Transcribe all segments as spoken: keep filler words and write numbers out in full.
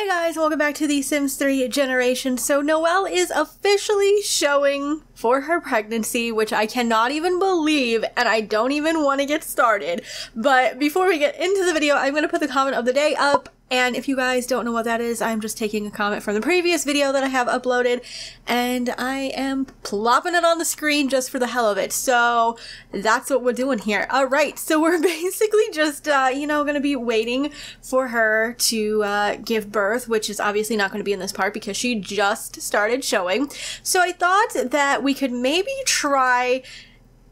Hey guys, welcome back to The Sims three Generation. So Noelle is officially showing for her pregnancy, which I cannot even believe, and I don't even want to get started. But before we get into the video, I'm going to put the comment of the day up. And if you guys don't know what that is, I'm just taking a comment from the previous video that I have uploaded, and I am plopping it on the screen just for the hell of it. So that's what we're doing here. All right, so we're basically just, uh, you know, going to be waiting for her to uh, give birth, which is obviously not going to be in this part because she just started showing. So I thought that we could maybe try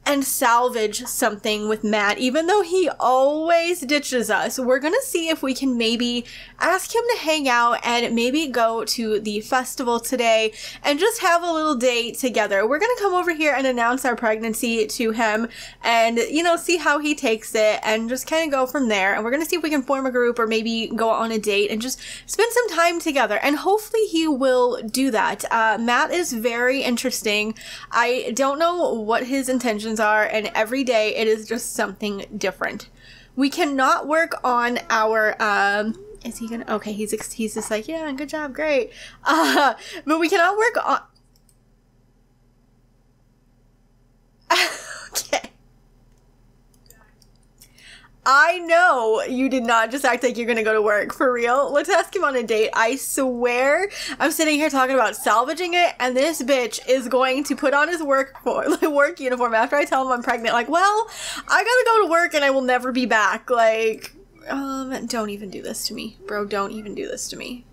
and salvage something with Matt, even though he always ditches us. We're gonna see if we can maybe ask him to hang out and maybe go to the festival today and just have a little day together. We're gonna come over here and announce our pregnancy to him and, you know, see how he takes it and just kind of go from there. And we're gonna see if we can form a group or maybe go on a date and just spend some time together. And hopefully he will do that. Uh, Matt is very interesting. I don't know what his intentions are, and every day it is just something different. We cannot work on our um is he gonna okay he's he's just like, yeah, good job, great, uh but we cannot work on okay, I know you did not just act like you're gonna go to work, for real. Let's ask him on a date. I swear I'm sitting here talking about salvaging it, and this bitch is going to put on his work for, like, work uniform after I tell him I'm pregnant. Like, well, I gotta go to work and I will never be back. Like, um, don't even do this to me. Bro, don't even do this to me.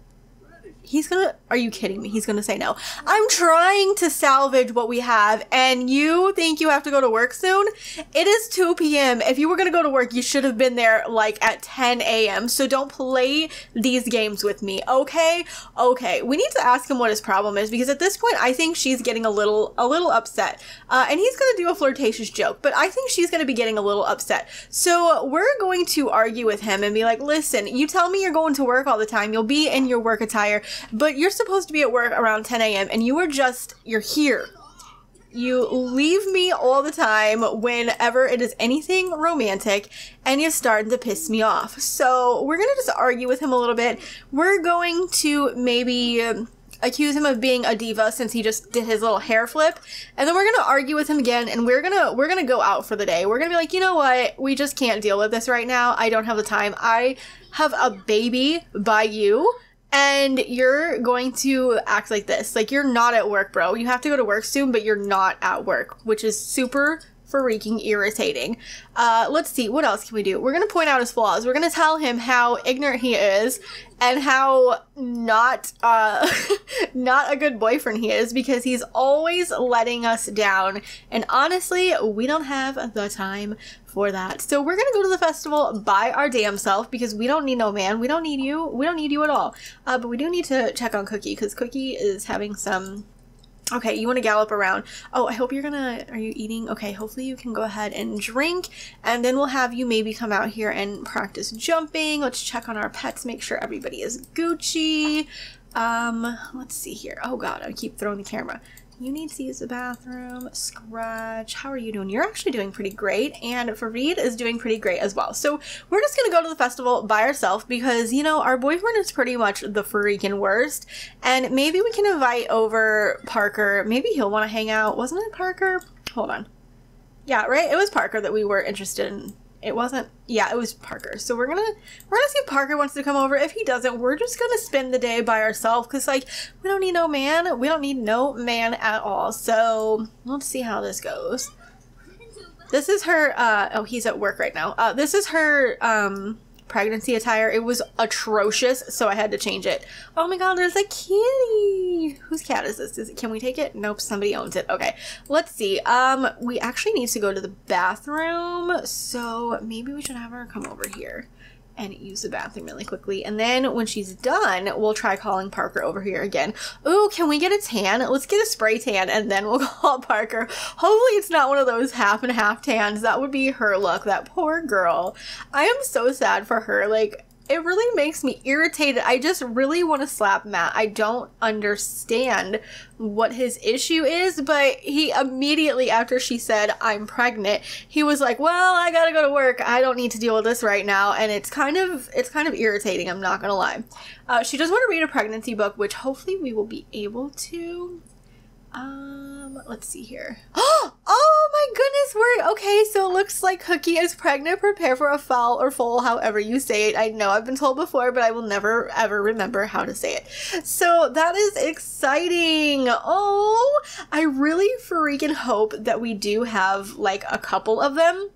He's gonna, are you kidding me? He's gonna say no. I'm trying to salvage what we have, and you think you have to go to work soon? It is two p m If you were gonna go to work, you should have been there like at ten a m So don't play these games with me, okay? Okay, we need to ask him what his problem is, because at this point, I think she's getting a little, a little upset. Uh, and he's gonna do a flirtatious joke, but I think she's gonna be getting a little upset. So we're going to argue with him and be like, listen, you tell me you're going to work all the time. You'll be in your work attire. But you're supposed to be at work around ten a m and you are just, you're here. You leave me all the time whenever it is anything romantic, and you're starting to piss me off. So we're going to just argue with him a little bit. We're going to maybe accuse him of being a diva since he just did his little hair flip, and then we're gonna argue with him again, and we're gonna we're gonna go out for the day. We're gonna be like, you know what, we just can't deal with this right now. I don't have the time. I have a baby by you, and you're going to act like this. Like, you're not at work, bro. You have to go to work soon, but you're not at work, which is super freaking irritating. Uh, let's see. What else can we do? We're going to point out his flaws. We're going to tell him how ignorant he is and how not, uh, not a good boyfriend he is, because he's always letting us down. And honestly, we don't have the time for that. So we're gonna go to the festival by our damn self, because we don't need no man. We don't need you. We don't need you at all. Uh, but we do need to check on Cookie, because Cookie is having some... Okay, you want to gallop around. Oh, I hope you're gonna... Are you eating? Okay, hopefully you can go ahead and drink, and then we'll have you maybe come out here and practice jumping. Let's check on our pets, make sure everybody is Gucci. Um, let's see here. Oh god, I keep throwing the camera. You need to use the bathroom. Scratch, how are you doing? You're actually doing pretty great, and Farid is doing pretty great as well. So we're just gonna go to the festival by ourselves, because, you know, our boyfriend is pretty much the freaking worst, and maybe we can invite over Parker. Maybe he'll want to hang out. Wasn't it Parker? Hold on. Yeah, right? It was Parker that we were interested in. It wasn't, yeah, it was Parker. So we're gonna, we're gonna see if Parker wants to come over. If he doesn't, we're just gonna spend the day by ourselves, because, like, we don't need no man. We don't need no man at all. So let's see how this goes. This is her, uh, oh, he's at work right now. Uh, this is her, um, pregnancy attire. It was atrocious, so I had to change it. Oh my god, there's a kitty. Whose cat is this? Is it, can we take it? Nope, somebody owns it. Okay, let's see. Um, we actually need to go to the bathroom, so maybe we should have her come over here and use the bathroom really quickly. And then when she's done, we'll try calling Parker over here again. Ooh, can we get a tan? Let's get a spray tan, and then we'll call Parker. Hopefully it's not one of those half and half tans. That would be her look, that poor girl. I am so sad for her. Like, It really makes me irritated. I just really want to slap Matt. I don't understand what his issue is, but he immediately after she said, I'm pregnant, he was like, well, I gotta go to work. I don't need to deal with this right now. And it's kind of, it's kind of irritating. I'm not gonna lie. Uh, she does want to read a pregnancy book, which hopefully we will be able to. Um, let's see here. Oh my goodness, we're okay. So it looks like Cookie is pregnant. Prepare for a foul or foal, however you say it. I know I've been told before, but I will never ever remember how to say it. So that is exciting. Oh, I really freaking hope that we do have like a couple of them.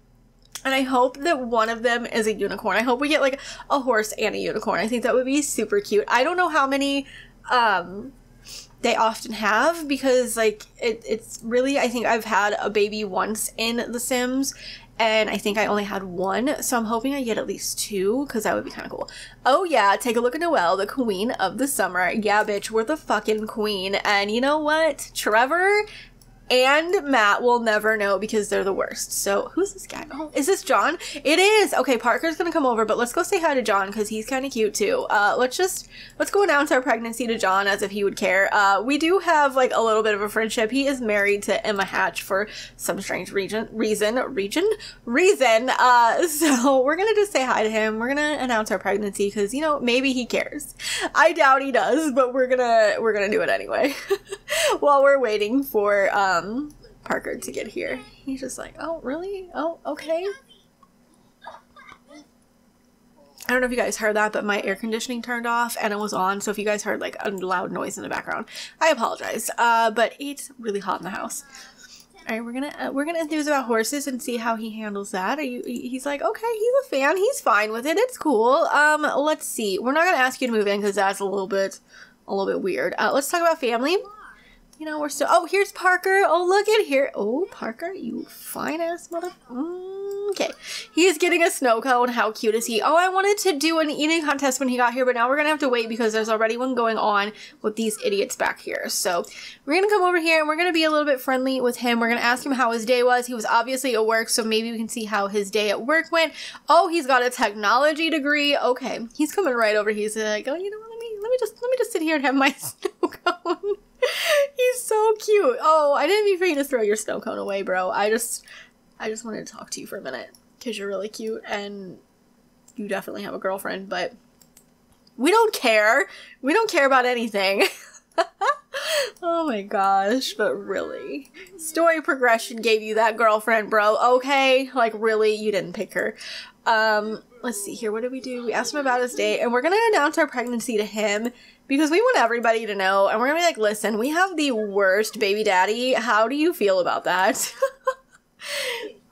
And I hope that one of them is a unicorn. I hope we get like a horse and a unicorn. I think that would be super cute. I don't know how many, um, they often have, because like it, it's really, I think I've had a baby once in The Sims and I think I only had one, so I'm hoping I get at least two because that would be kind of cool. Oh yeah, take a look at Noelle, the queen of the summer. Yeah bitch, we're the fucking queen. And you know what, Trevor and Matt will never know because they're the worst. So who's this guy? Oh, is this John? It is. Okay, Parker's gonna come over, but let's go say hi to John because he's kind of cute too. Uh, let's just, let's go announce our pregnancy to John as if he would care. Uh, we do have like a little bit of a friendship. He is married to Emma Hatch for some strange region, reason, region, reason. Uh, so we're gonna just say hi to him. We're gonna announce our pregnancy because, you know, maybe he cares. I doubt he does, but we're gonna, we're gonna do it anyway while we're waiting for, um, Um, Parker to get here. He's just like, oh, really? Oh, okay. I don't know if you guys heard that, but my air conditioning turned off and it was on. So if you guys heard like a loud noise in the background, I apologize. Uh, but it's really hot in the house. All right, we're gonna uh, we're gonna enthuse about horses and see how he handles that. Are you? He's like, okay, he's a fan. He's fine with it. It's cool. Um, let's see. We're not gonna ask you to move in because that's a little bit, a little bit weird. Uh, let's talk about family. You know, we're still, oh, here's Parker. Oh, look at here. Oh, Parker, you fine ass mother. Okay. He is getting a snow cone. How cute is he? Oh, I wanted to do an eating contest when he got here, but now we're going to have to wait because there's already one going on with these idiots back here. So we're going to come over here and we're going to be a little bit friendly with him. We're going to ask him how his day was. He was obviously at work, so maybe we can see how his day at work went. Oh, he's got a technology degree. Okay. He's coming right over. He's like, oh, you know what? Let me, let me just, let me just sit here and have my snow cone. He's so cute. Oh, I didn't mean for you to throw your snow cone away, bro. I just, I just wanted to talk to you for a minute because you're really cute and you definitely have a girlfriend, but we don't care. We don't care about anything. Oh my gosh, but really. Story progression gave you that girlfriend, bro. Okay, like really, you didn't pick her. Um, let's see here. What did we do? We asked him about his day and we're going to announce our pregnancy to him because we want everybody to know. And we're going to be like, listen, we have the worst baby daddy. How do you feel about that?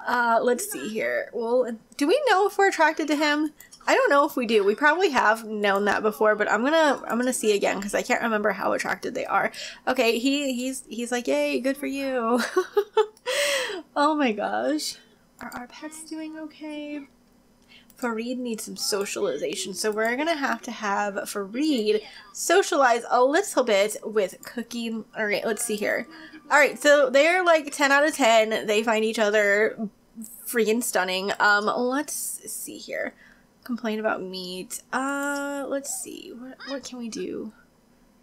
uh, let's see here. Well, do we know if we're attracted to him? I don't know if we do. We probably have known that before, but I'm gonna I'm gonna see again because I can't remember how attracted they are. Okay, he he's he's like, yay, good for you. Oh my gosh, are our pets doing okay? Farid needs some socialization, so we're gonna have to have Farid socialize a little bit with Cookie. All right, let's see here. All right, so they're like ten out of ten. They find each other freaking stunning. Um, let's see here. Complain about meat. Uh, let's see. What what can we do?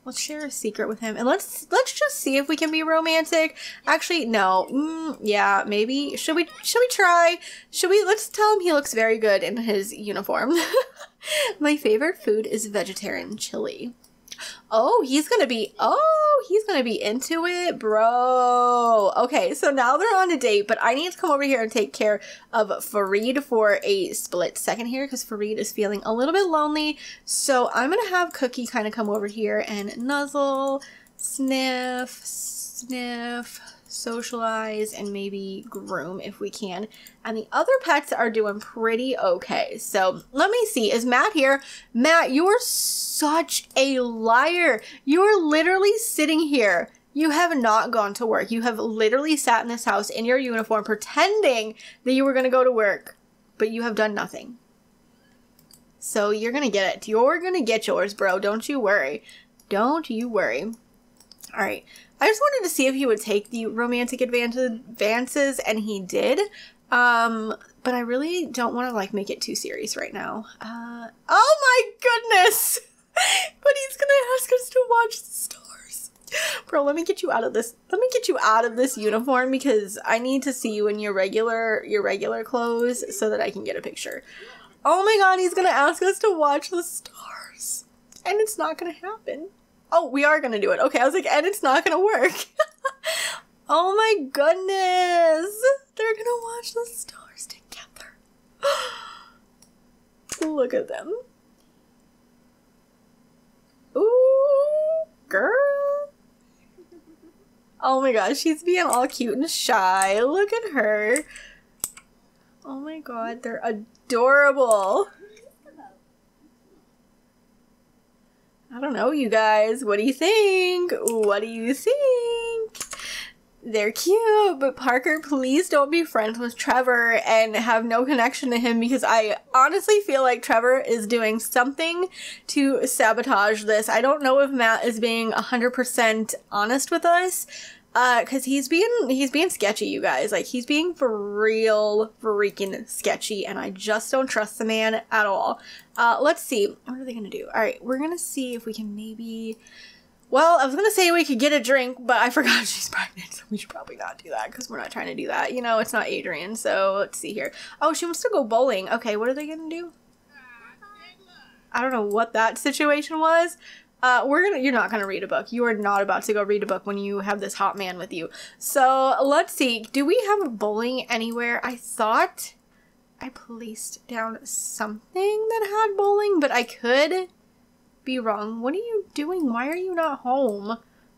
Let's share a secret with him, and let's let's just see if we can be romantic. Actually, no. Mm, yeah, maybe. Should we? Should we try? Should we? Let's tell him he looks very good in his uniform. My favorite food is vegetarian chili. Oh, he's gonna be. Oh, he's gonna be into it, bro. Okay, so now they're on a date, but I need to come over here and take care of Farid for a split second here because Farid is feeling a little bit lonely. So I'm gonna have Cookie kind of come over here and nuzzle, sniff, sniff, socialize, and maybe groom if we can. And the other pets are doing pretty okay. So let me see. Is Matt here? Matt, you are such a liar. You are literally sitting here. You have not gone to work. You have literally sat in this house in your uniform pretending that you were going to go to work, but you have done nothing. So you're going to get it. You're going to get yours, bro. Don't you worry. Don't you worry. All right. I just wanted to see if he would take the romantic advances, and he did. Um, but I really don't want to like make it too serious right now. Uh, oh my goodness! But he's gonna ask us to watch the stars. Bro, let me get you out of this. Let me get you out of this uniform because I need to see you in your regular, your regular clothes so that I can get a picture. Oh my god, he's gonna ask us to watch the stars. And it's not gonna happen. Oh, we are gonna do it. Okay, I was like, and it's not gonna work. Oh my goodness. They're gonna watch the stars together. Look at them. Ooh, girl. Oh my gosh, she's being all cute and shy. Look at her. Oh my god, they're adorable. I don't know, you guys. What do you think? What do you think? They're cute, but Parker, please don't be friends with Trevor and have no connection to him because I honestly feel like Trevor is doing something to sabotage this. I don't know if Matt is being one hundred percent honest with us uh, 'cause he's being, he's being sketchy, you guys. Like, he's being for real freaking sketchy and I just don't trust the man at all. Uh, let's see. What are they gonna do? All right, we're gonna see if we can maybe... Well, I was going to say we could get a drink, but I forgot she's pregnant, so we should probably not do that because we're not trying to do that. You know, it's not Adrian, so let's see here. Oh, she wants to go bowling. Okay, what are they going to do? I don't know what that situation was. Uh, we're gonna, you're not going to read a book. You are not about to go read a book when you have this hot man with you. So let's see. Do we have bowling anywhere? I thought I placed down something that had bowling, but I could... be wrong. What are you doing? Why are you not home?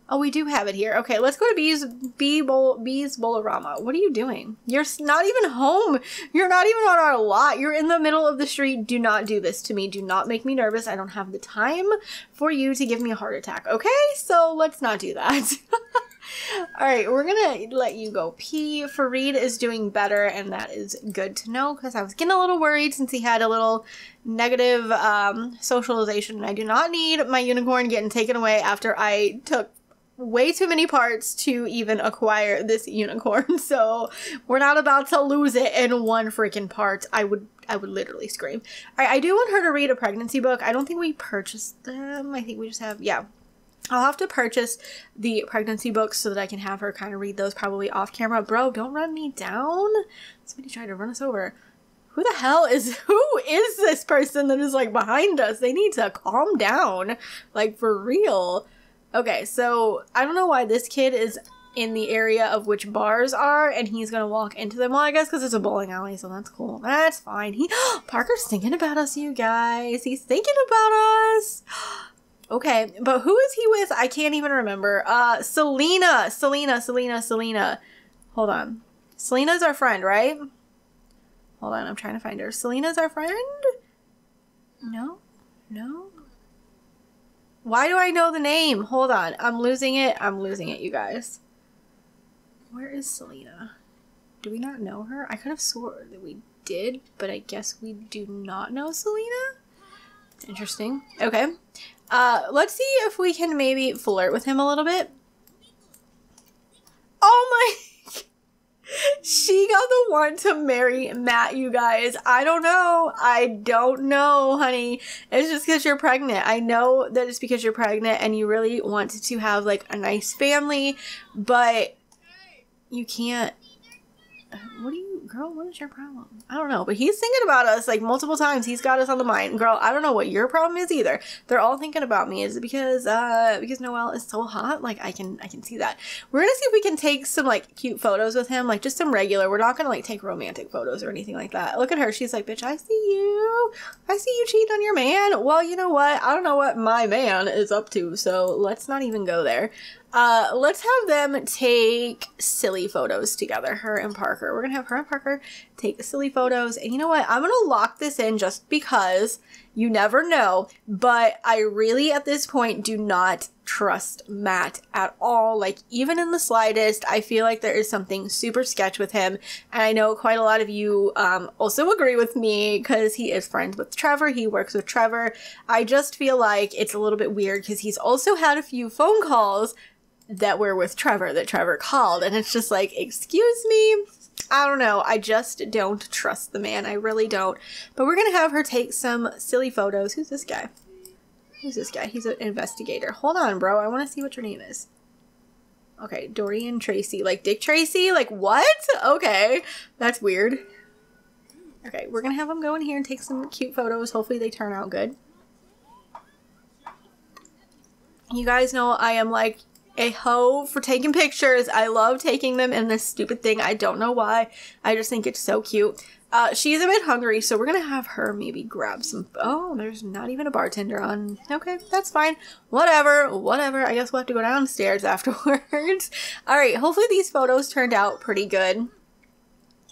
Oh, we do have it here. Okay, let's go to Bee's Bee Bowl Bee's Bolorama. What are you doing? You're not even home. You're not even on our lot. You're in the middle of the street. Do not do this to me. Do not make me nervous. I don't have the time for you to give me a heart attack. Okay, so let's not do that. All right, we're gonna let you go pee. Farid is doing better, and that is good to know because I was getting a little worried since he had a little negative um, socialization. I do not need my unicorn getting taken away after I took way too many parts to even acquire this unicorn. So we're not about to lose it in one freaking part. I would I would literally scream. All right, I do want her to read a pregnancy book. I don't think we purchased them. I think we just have, yeah. I'll have to purchase the pregnancy books so that I can have her kind of read those probably off camera. Bro, don't run me down. Somebody tried to run us over. Who the hell is, who is this person that is like behind us? They need to calm down, like for real. Okay, so I don't know why this kid is in the area of which bars are and he's gonna walk into them. Well, I guess because it's a bowling alley, so that's cool. That's fine. He, Parker's thinking about us, you guys. He's thinking about us. Okay, but who is he with? I can't even remember. Uh, Selena, Selena, Selena, Selena. Hold on. Selena's our friend, right? Hold on, I'm trying to find her. Selena's our friend? No, no. Why do I know the name? Hold on, I'm losing it. I'm losing it, you guys. Where is Selena? Do we not know her? I could have swore that we did, but I guess we do not know Selena. Interesting. Okay. Uh, let's see if we can maybe flirt with him a little bit. Oh my, she got the one to marry Matt, you guys. I don't know. I don't know, honey. It's just because you're pregnant. I know that it's because you're pregnant and you really want to have like a nice family, but you can't. What do you, girl, what is your problem? I don't know, but he's thinking about us like multiple times. He's got us on the mind. Girl, I don't know what your problem is either. They're all thinking about me. Is it because, uh, because Noelle is so hot? Like, I can, I can see that. We're gonna see if we can take some, like, cute photos with him. Like, just some regular. We're not gonna, like, take romantic photos or anything like that. Look at her. She's like, bitch, I see you. I see you cheating on your man. Well, you know what? I don't know what my man is up to, so let's not even go there. Uh, let's have them take silly photos together, her and Parker. We're gonna have her and Parker take silly photos. And you know what? I'm gonna lock this in just because you never know. But I really, at this point, do not trust Matt at all. Like, even in the slightest, I feel like there is something super sketch with him. And I know quite a lot of you um, also agree with me because he is friends with Trevor. He works with Trevor. I just feel like it's a little bit weird because he's also had a few phone calls that were with Trevor that Trevor called. And it's just like, excuse me, I don't know. I just don't trust the man. I really don't. But we're going to have her take some silly photos. Who's this guy? Who's this guy? He's an investigator. Hold on, bro. I want to see what your name is. Okay, Dorian Tracy. Like Dick Tracy? Like what? Okay. That's weird. Okay, we're going to have him go in here and take some cute photos. Hopefully they turn out good. You guys know I am like a hoe for taking pictures. I love taking them in this stupid thing. I don't know why. I just think it's so cute. Uh, she's a bit hungry, so we're going to have her maybe grab some. Oh, there's not even a bartender on. Okay, that's fine. Whatever, whatever. I guess we'll have to go downstairs afterwards. All right, hopefully these photos turned out pretty good.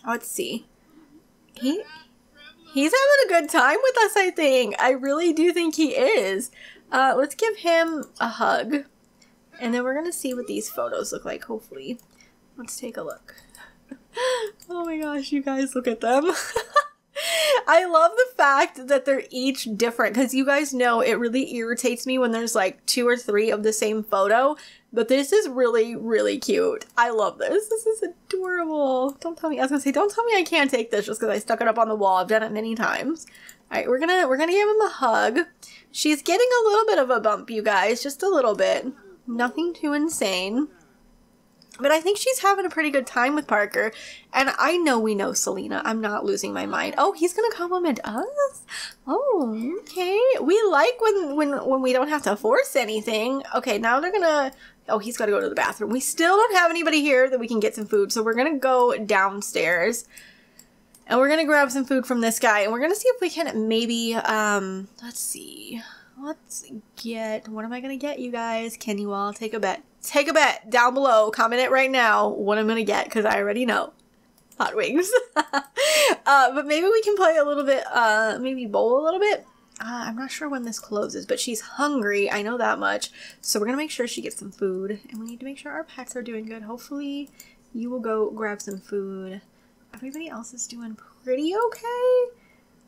Let's see. He, he's having a good time with us, I think. I really do think he is. Uh, let's give him a hug. And then we're going to see what these photos look like, hopefully. Let's take a look. Oh my gosh, you guys, look at them. I love the fact that they're each different, because you guys know it really irritates me when there's like two or three of the same photo. But this is really, really cute. I love this. This is adorable. Don't tell me. I was going to say, don't tell me I can't take this just because I stuck it up on the wall. I've done it many times. All right, we're going to we're gonna give him a hug. She's getting a little bit of a bump, you guys, just a little bit. Nothing too insane. But I think she's having a pretty good time with Parker. And I know we know Selena. I'm not losing my mind. Oh, he's going to compliment us? Oh, okay. We like when, when, when we don't have to force anything. Okay, now they're going to... Oh, he's got to go to the bathroom. We still don't have anybody here that we can get some food. So we're going to go downstairs. And we're going to grab some food from this guy. And we're going to see if we can maybe... Um, let's see... Let's get, what am I going to get, you guys? Can you all take a bet? Take a bet down below. Comment it right now what I'm going to get, because I already know. Hot wings. uh, but maybe we can play a little bit, uh, maybe bowl a little bit. Uh, I'm not sure when this closes, but she's hungry. I know that much. So we're going to make sure she gets some food, and we need to make sure our pets are doing good. Hopefully you will go grab some food. Everybody else is doing pretty okay.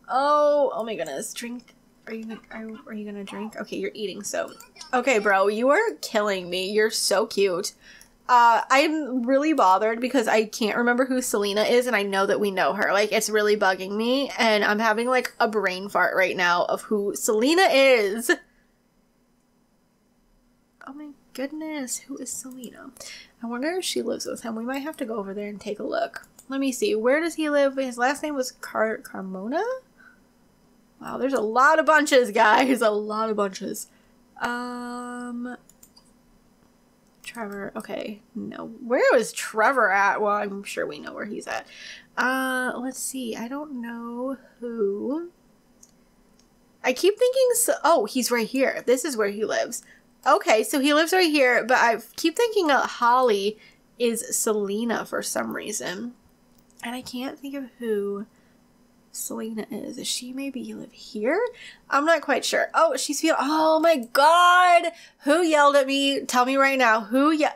Oh, oh my goodness. Drink. Are you, are, are you gonna drink? Okay, you're eating, so. Okay, bro, you are killing me. You're so cute. Uh, I'm really bothered because I can't remember who Selena is, and I know that we know her. Like, it's really bugging me, and I'm having, like, a brain fart right now of who Selena is. Oh, my goodness. Who is Selena? I wonder if she lives with him. We might have to go over there and take a look. Let me see. Where does he live? His last name was Car Carmona? Wow, there's a lot of bunches, guys. A lot of bunches. Um, Trevor. Okay, no. Where was Trevor at? Well, I'm sure we know where he's at. Uh, let's see. I don't know who. I keep thinking, so oh, he's right here. This is where he lives. Okay, so he lives right here, but I keep thinking uh, Holly is Selena for some reason. And I can't think of who Selena is. Is she maybe live here? I'm not quite sure. Oh, she's feeling. Oh my god! Who yelled at me? Tell me right now. Who ye-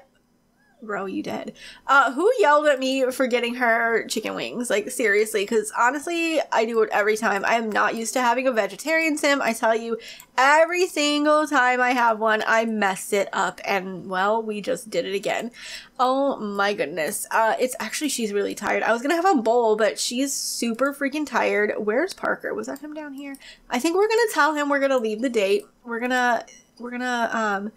Bro, you dead. Uh, who yelled at me for getting her chicken wings? Like, seriously, because honestly, I do it every time. I am not used to having a vegetarian sim. I tell you, every single time I have one, I mess it up. And, well, we just did it again. Oh, my goodness. Uh, it's actually, she's really tired. I was going to have a bowl, but she's super freaking tired. Where's Parker? Was that him down here? I think we're going to tell him we're going to leave the date. We're going to, we're going to, um...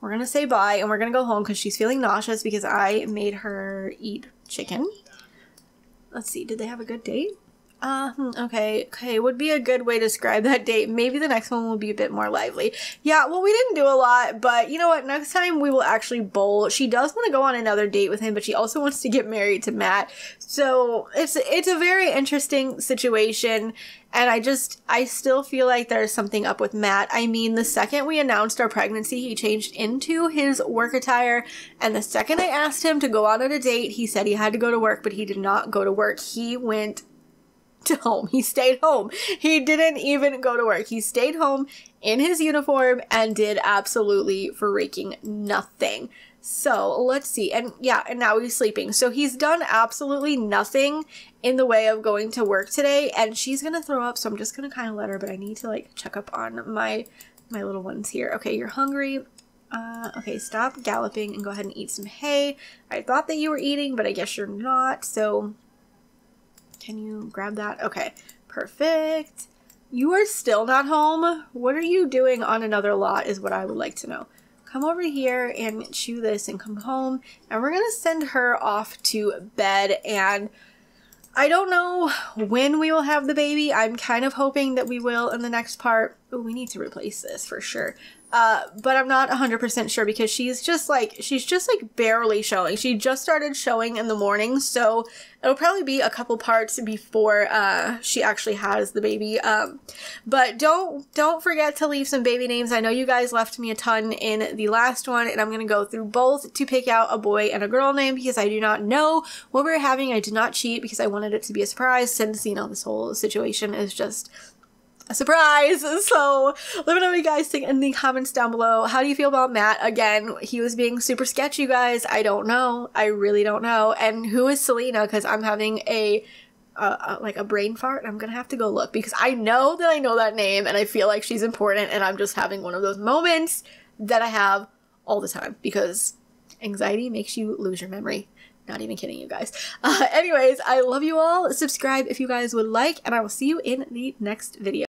We're going to say bye, and we're going to go home because she's feeling nauseous because I made her eat chicken. Let's see. Did they have a good date? Uh, okay. Okay. Would be a good way to describe that date. Maybe the next one will be a bit more lively. Yeah, well, we didn't do a lot, but you know what? Next time we will actually bowl. She does want to go on another date with him, but she also wants to get married to Matt. So it's, it's a very interesting situation. And I just, I still feel like there's something up with Matt. I mean, the second we announced our pregnancy, he changed into his work attire. And the second I asked him to go out on a date, he said he had to go to work, but he did not go to work. He went to home. He stayed home. He didn't even go to work. He stayed home in his uniform and did absolutely freaking nothing. So let's see. And yeah, and now he's sleeping. So he's done absolutely nothing in the way of going to work today. And she's going to throw up. So I'm just going to kind of let her, but I need to like check up on my, my little ones here. Okay. You're hungry. Uh, okay. Stop galloping and go ahead and eat some hay. I thought that you were eating, but I guess you're not. So Can you grab that? Okay, perfect. You are still not home. What are you doing on another lot is what I would like to know. Come over here and chew this and come home. And we're going to send her off to bed. And I don't know when we will have the baby. I'm kind of hoping that we will in the next part. Ooh, we need to replace this for sure. Uh, but I'm not one hundred percent sure because she's just like, she's just like barely showing. She just started showing in the morning. So it'll probably be a couple parts before uh, she actually has the baby. Um, but don't, don't forget to leave some baby names. I know you guys left me a ton in the last one, and I'm going to go through both to pick out a boy and a girl name because I do not know what we're having. I did not cheat because I wanted it to be a surprise since, you know, this whole situation is just a surprise. So let me know what you guys think in the comments down below. How do you feel about Matt? Again, he was being super sketchy, you guys. I don't know. I really don't know. And who is Selena? Because I'm having a uh, like a brain fart. I'm gonna have to go look because I know that I know that name and I feel like she's important, and I'm just having one of those moments that I have all the time because anxiety makes you lose your memory. Not even kidding, you guys. Uh, anyways, I love you all. Subscribe if you guys would like, and I will see you in the next video.